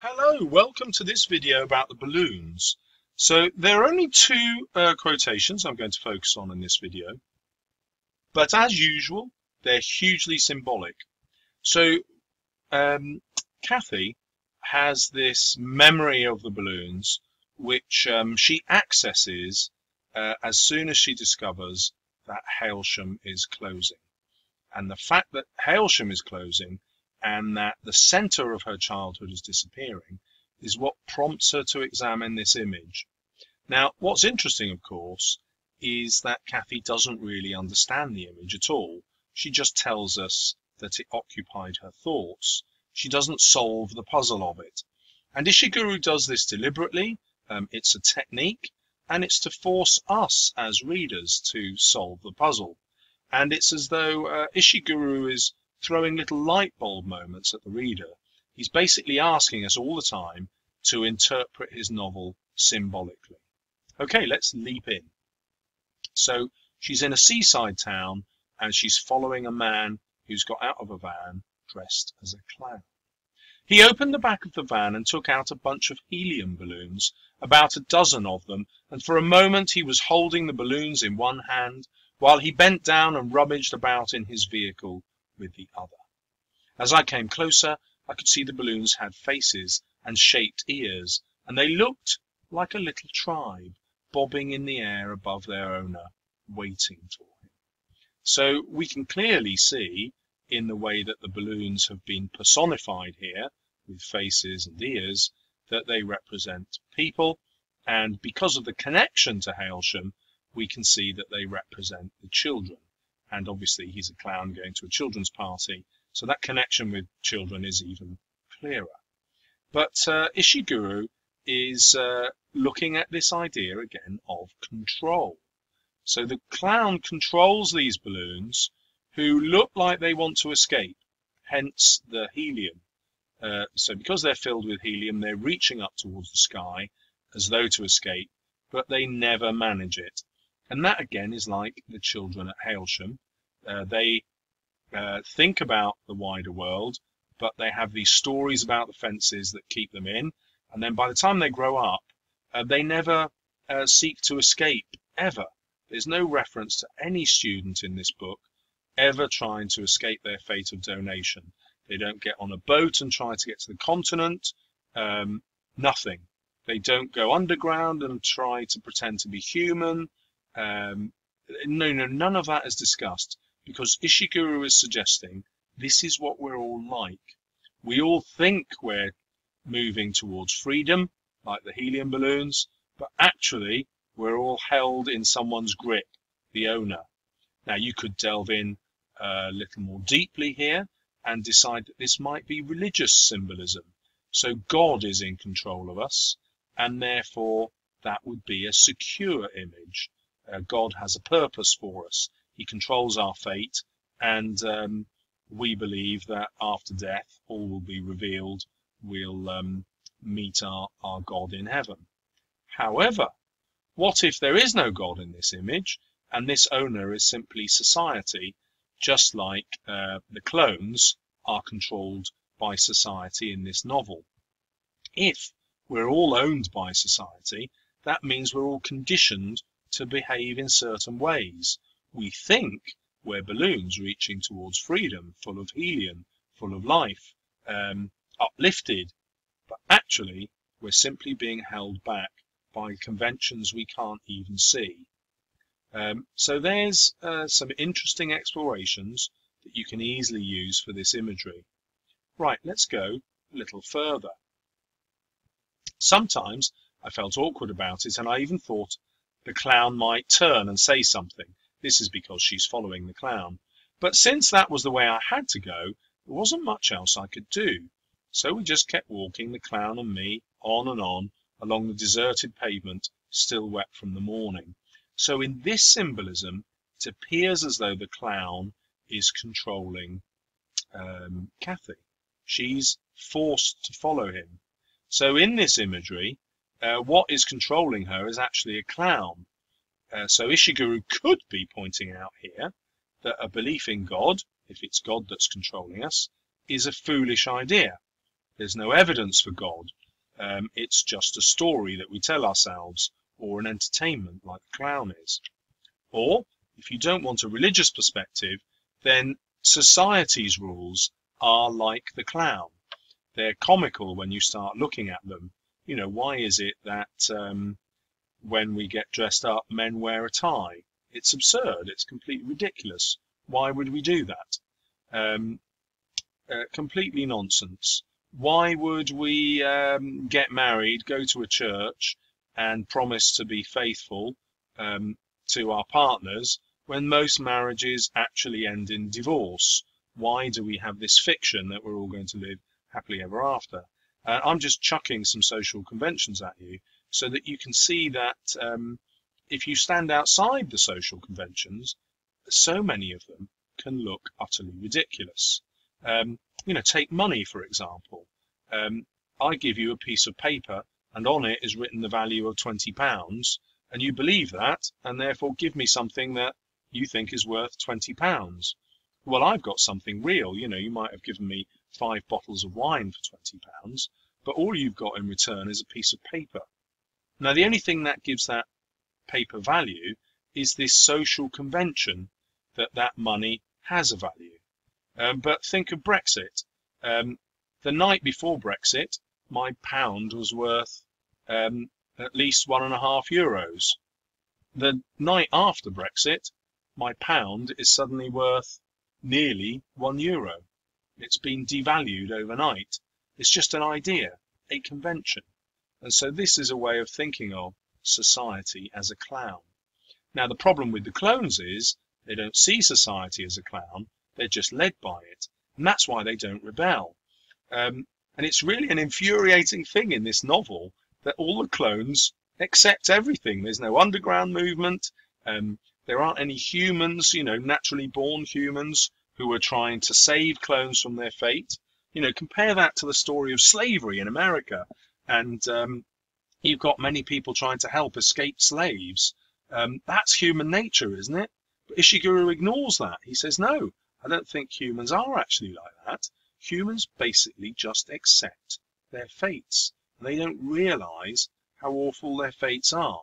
Hello, welcome to this video about the balloons. So there are only two quotations I'm going to focus on in this video, but as usual they're hugely symbolic. So Kathy has this memory of the balloons which she accesses as soon as she discovers that Hailsham is closing, and the fact that Hailsham is closing and that the center of her childhood is disappearing is what prompts her to examine this image. Now, what's interesting, of course, is that Kathy doesn't really understand the image at all. She just tells us that it occupied her thoughts. She doesn't solve the puzzle of it. And Ishiguro does this deliberately. It's a technique, and it's to force us as readers to solve the puzzle. And it's as though Ishiguro is throwing little light bulb moments at the reader. He's basically asking us all the time to interpret his novel symbolically. Okay, let's leap in. So she's in a seaside town and she's following a man who's got out of a van dressed as a clown. He opened the back of the van and took out a bunch of helium balloons, about a dozen of them, and for a moment he was holding the balloons in one hand while he bent down and rummaged about in his vehicle with the other. As I came closer, I could see the balloons had faces and shaped ears, and they looked like a little tribe bobbing in the air above their owner, waiting for him. So we can clearly see, in the way that the balloons have been personified here with faces and ears, that they represent people, and because of the connection to Hailsham, we can see that they represent the children. And obviously he's a clown going to a children's party, so that connection with children is even clearer. But Ishiguro is looking at this idea again of control. So the clown controls these balloons, who look like they want to escape, hence the helium. So because they're filled with helium, they're reaching up towards the sky as though to escape, but they never manage it. And that again is like the children at Hailsham. They think about the wider world, but they have these stories about the fences that keep them in. And then by the time they grow up, they never seek to escape, ever. There's no reference to any student in this book ever trying to escape their fate of donation. They don't get on a boat and try to get to the continent. Nothing. They don't go underground and try to pretend to be human. None of that is discussed, because Ishiguro is suggesting this is what we're all like. We all think we're moving towards freedom, like the helium balloons, but actually we're all held in someone's grip, the owner. Now you could delve in a little more deeply here and decide that this might be religious symbolism. So God is in control of us, and therefore that would be a secure image. God has a purpose for us. He controls our fate, and we believe that after death all will be revealed. We'll meet our God in heaven. However, what if there is no God in this image, and this owner is simply society, just like the clones are controlled by society in this novel? If we're all owned by society, that means we're all conditioned to behave in certain ways. We think we're balloons reaching towards freedom, full of helium, full of life, uplifted, but actually we're simply being held back by conventions we can't even see. So there's some interesting explorations that you can easily use for this imagery. Right, let's go a little further. Sometimes I felt awkward about it, and I even thought the clown might turn and say something. This is because she's following the clown. But since that was the way I had to go, there wasn't much else I could do. So we just kept walking, the clown and me, on and on, along the deserted pavement, still wet from the morning. So in this symbolism, it appears as though the clown is controlling Kathy. She's forced to follow him. So in this imagery, what is controlling her is actually a clown. So Ishiguro could be pointing out here that a belief in God, if it's God that's controlling us, is a foolish idea. There's no evidence for God. It's just a story that we tell ourselves, or an entertainment like the clown is. Or, if you don't want a religious perspective, then society's rules are like the clown. They're comical when you start looking at them. You know, why is it that when we get dressed up, men wear a tie? It's absurd. It's completely ridiculous. Why would we do that? Completely nonsense. Why would we get married, go to a church, and promise to be faithful to our partners when most marriages actually end in divorce? Why do we have this fiction that we're all going to live happily ever after? I'm just chucking some social conventions at you so that you can see that if you stand outside the social conventions, so many of them can look utterly ridiculous. You know, take money, for example. I give you a piece of paper, and on it is written the value of £20, and you believe that, and therefore give me something that you think is worth £20. Well, I've got something real. You know, you might have given me 5 bottles of wine for £20, but all you've got in return is a piece of paper. Now, the only thing that gives that paper value is this social convention that that money has a value. But think of Brexit. The night before Brexit, my pound was worth at least €1.50. The night after Brexit, my pound is suddenly worth nearly €1. It's been devalued overnight. It's just an idea, a convention. And so this is a way of thinking of society as a clown. Now, the problem with the clones is they don't see society as a clown. They're just led by it. And that's why they don't rebel. And it's really an infuriating thing in this novel that all the clones accept everything. There's no underground movement. There aren't any humans, you know, naturally born humans who are trying to save clones from their fate. You know, compare that to the story of slavery in America. And you've got many people trying to help escaped slaves. That's human nature, isn't it? But Ishiguro ignores that. He says, no, I don't think humans are actually like that. Humans basically just accept their fates. They don't realize how awful their fates are.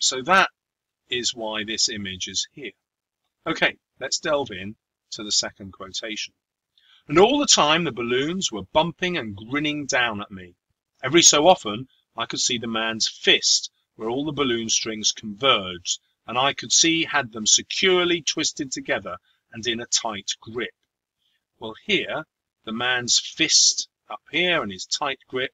So that is why this image is here. Okay, let's delve in to the second quotation. And all the time the balloons were bumping and grinning down at me. Every so often I could see the man's fist where all the balloon strings converged, and I could see had them securely twisted together and in a tight grip. Well, here, the man's fist up here and his tight grip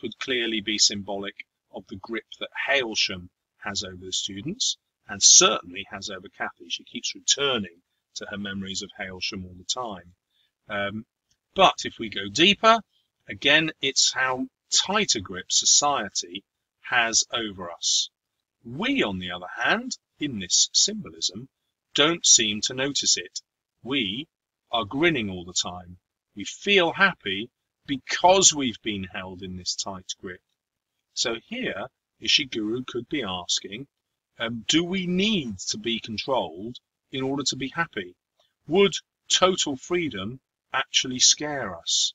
could clearly be symbolic of the grip that Hailsham has over the students, and certainly has over Kathy. She keeps returning to her memories of Hailsham all the time. But if we go deeper, again, it's how tight a grip society has over us. We, on the other hand, in this symbolism, don't seem to notice it. We are grinning all the time. We feel happy because we've been held in this tight grip. So here, Ishiguro could be asking, do we need to be controlled in order to be happy? Would total freedom actually scare us?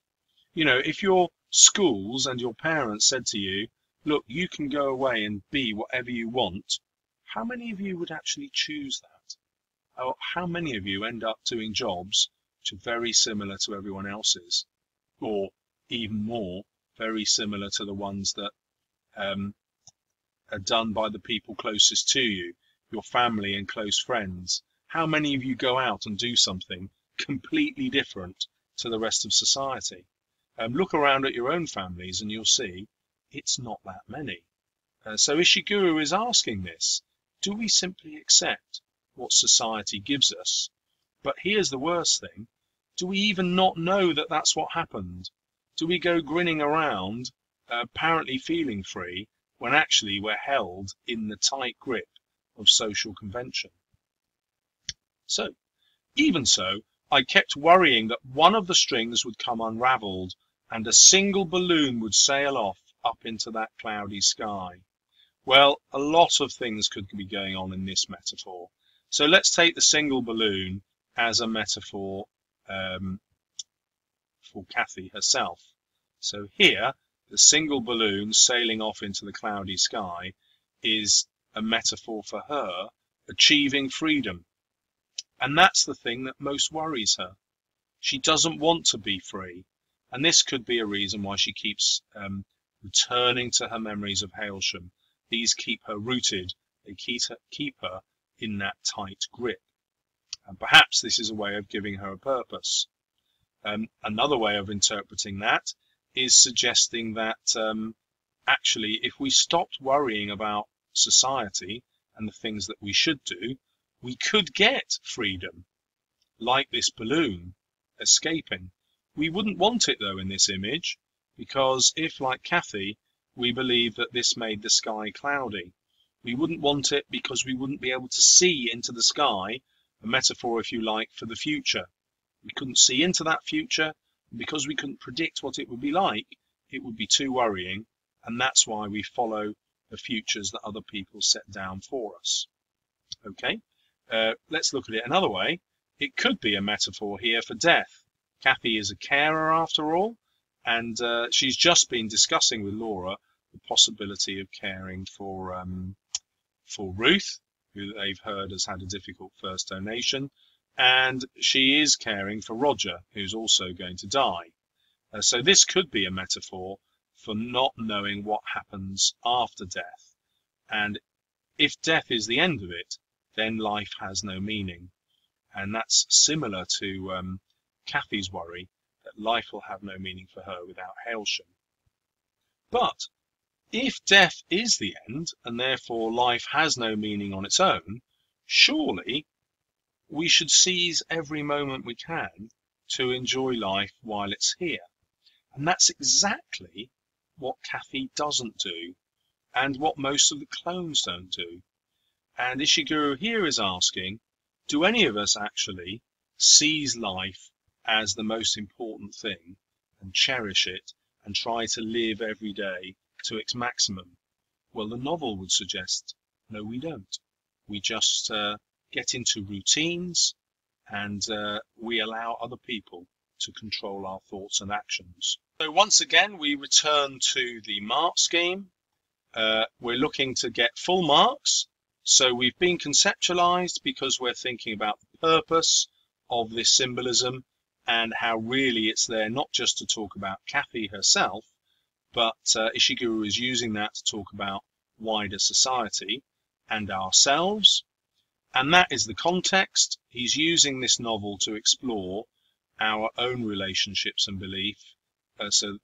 You know, if your schools and your parents said to you, look, you can go away and be whatever you want, how many of you would actually choose that? Or how many of you end up doing jobs which are very similar to everyone else's, or even more, very similar to the ones that are done by the people closest to you, your family and close friends? How many of you go out and do something completely different to the rest of society? Look around at your own families and you'll see it's not that many. So Ishiguro is asking this. Do we simply accept what society gives us? But here's the worst thing. Do we even not know that that's what happened? Do we go grinning around, apparently feeling free, when actually we're held in the tight grip of social convention? So, even so, I kept worrying that one of the strings would come unraveled and a single balloon would sail off up into that cloudy sky. Well, a lot of things could be going on in this metaphor. So let's take the single balloon as a metaphor for Kathy herself. So here, the single balloon sailing off into the cloudy sky is a metaphor for her achieving freedom. And that's the thing that most worries her. She doesn't want to be free. And this could be a reason why she keeps returning to her memories of Hailsham. These keep her rooted. They keep her in that tight grip. And perhaps this is a way of giving her a purpose. Another way of interpreting that is suggesting that actually, if we stopped worrying about society and the things that we should do, we could get freedom, like this balloon escaping. We wouldn't want it, though, in this image, because if, like Kathy, we believe that this made the sky cloudy, we wouldn't want it because we wouldn't be able to see into the sky, a metaphor, if you like, for the future. We couldn't see into that future, and because we couldn't predict what it would be like, it would be too worrying, and that's why we follow the futures that other people set down for us. Okay? Let's look at it another way. It could be a metaphor here for death. Kathy is a carer after all, and she's just been discussing with Laura the possibility of caring for Ruth, who they've heard has had a difficult first donation, and she is caring for Roger, who's also going to die. So this could be a metaphor for not knowing what happens after death. And if death is the end of it, then life has no meaning. And that's similar to Kathy's worry that life will have no meaning for her without Hailsham. But if death is the end, and therefore life has no meaning on its own, surely we should seize every moment we can to enjoy life while it's here. And that's exactly what Kathy doesn't do, and what most of the clones don't do. And Ishiguro here is asking, do any of us actually seize life as the most important thing and cherish it and try to live every day to its maximum? Well, the novel would suggest, no, we don't. We just get into routines and we allow other people to control our thoughts and actions. So once again, we return to the mark scheme. We're looking to get full marks. So we've been conceptualized because we're thinking about the purpose of this symbolism and how really it's there not just to talk about Kathy herself, but Ishiguro is using that to talk about wider society and ourselves. And that is the context. He's using this novel to explore our own relationships and belief. So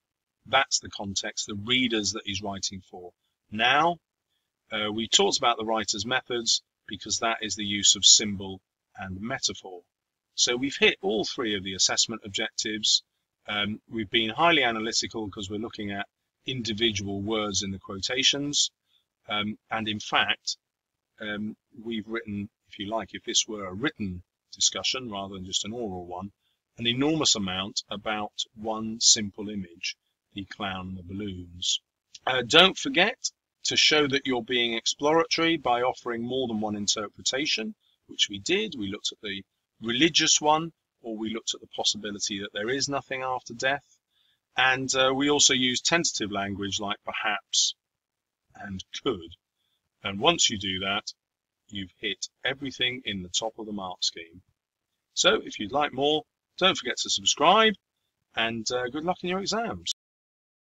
that's the context, the readers that he's writing for now. We talked about the writer's methods because that is the use of symbol and metaphor. So we've hit all three of the assessment objectives. We've been highly analytical because we're looking at individual words in the quotations. And in fact, we've written, if you like, if this were a written discussion rather than just an oral one, an enormous amount about one simple image, the clown and the balloons. Don't forget to show that you're being exploratory by offering more than one interpretation, which we did. We looked at the religious one, or we looked at the possibility that there is nothing after death. And we also used tentative language like perhaps and could. And once you do that, you've hit everything in the top of the mark scheme. So if you'd like more, don't forget to subscribe, and good luck in your exams.